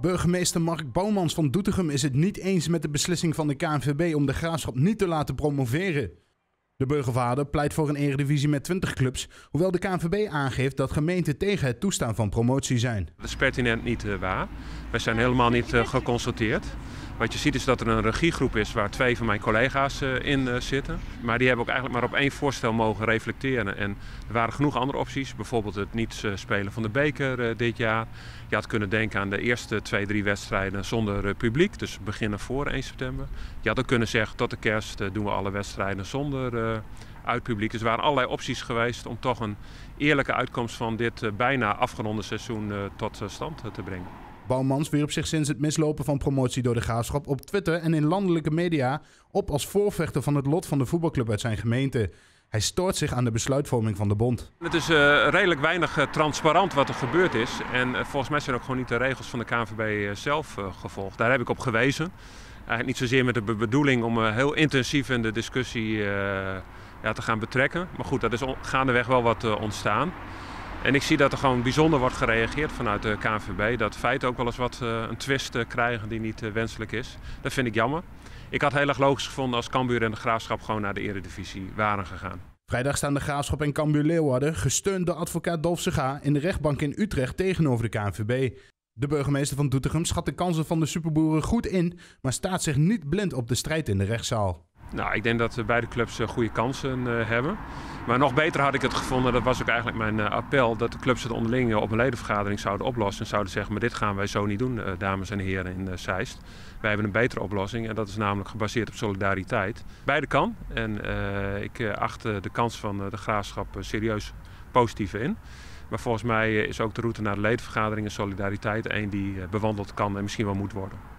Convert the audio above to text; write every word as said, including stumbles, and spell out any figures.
Burgemeester Mark Boumans van Doetinchem is het niet eens met de beslissing van de K N V B om De Graafschap niet te laten promoveren. De burgervader pleit voor een eredivisie met twintig clubs, hoewel de K N V B aangeeft dat gemeenten tegen het toestaan van promotie zijn. Dat is pertinent niet uh, waar. Wij zijn helemaal niet uh, geconsulteerd. Wat je ziet is dat er een regiegroep is waar twee van mijn collega's uh, in uh, zitten. Maar die hebben ook eigenlijk maar op één voorstel mogen reflecteren. En er waren genoeg andere opties, bijvoorbeeld het niet uh, spelen van de beker uh, dit jaar. Je had kunnen denken aan de eerste twee, drie wedstrijden zonder uh, publiek, dus beginnen voor één september. Je had ook kunnen zeggen tot de kerst uh, doen we alle wedstrijden zonder uh, uitpubliek. Dus er waren allerlei opties geweest om toch een eerlijke uitkomst van dit uh, bijna afgeronde seizoen uh, tot uh, stand uh, te brengen. Boumans wierp zich sinds het mislopen van promotie door De Graafschap op Twitter en in landelijke media op als voorvechter van het lot van de voetbalclub uit zijn gemeente. Hij stoort zich aan de besluitvorming van de bond. Het is uh, redelijk weinig uh, transparant wat er gebeurd is. En uh, volgens mij zijn ook gewoon niet de regels van de K N V B uh, zelf uh, gevolgd. Daar heb ik op gewezen. Eigenlijk niet zozeer met de bedoeling om uh, heel intensief in de discussie uh, ja, te gaan betrekken. Maar goed, dat is gaandeweg wel wat uh, ontstaan. En ik zie dat er gewoon bijzonder wordt gereageerd vanuit de K N V B. Dat feiten ook wel eens wat uh, een twist uh, krijgen die niet uh, wenselijk is. Dat vind ik jammer. Ik had heel erg logisch gevonden als Cambuur en De Graafschap gewoon naar de eredivisie waren gegaan. Vrijdag staan De Graafschap en Cambuur Leeuwarden, gesteund door advocaat Dolfsega, in de rechtbank in Utrecht tegenover de K N V B. De burgemeester van Doetinchem schat de kansen van de Superboeren goed in, maar staat zich niet blind op de strijd in de rechtszaal. Nou, ik denk dat beide clubs goede kansen hebben. Maar nog beter had ik het gevonden, dat was ook eigenlijk mijn appel, dat de clubs het onderling op een ledenvergadering zouden oplossen. En zouden zeggen, maar dit gaan wij zo niet doen, dames en heren in Zeist. Wij hebben een betere oplossing en dat is namelijk gebaseerd op solidariteit. Beide kan en uh, ik acht de kans van De Graafschap serieus positief in. Maar volgens mij is ook de route naar de ledenvergadering en solidariteit één die bewandeld kan en misschien wel moet worden.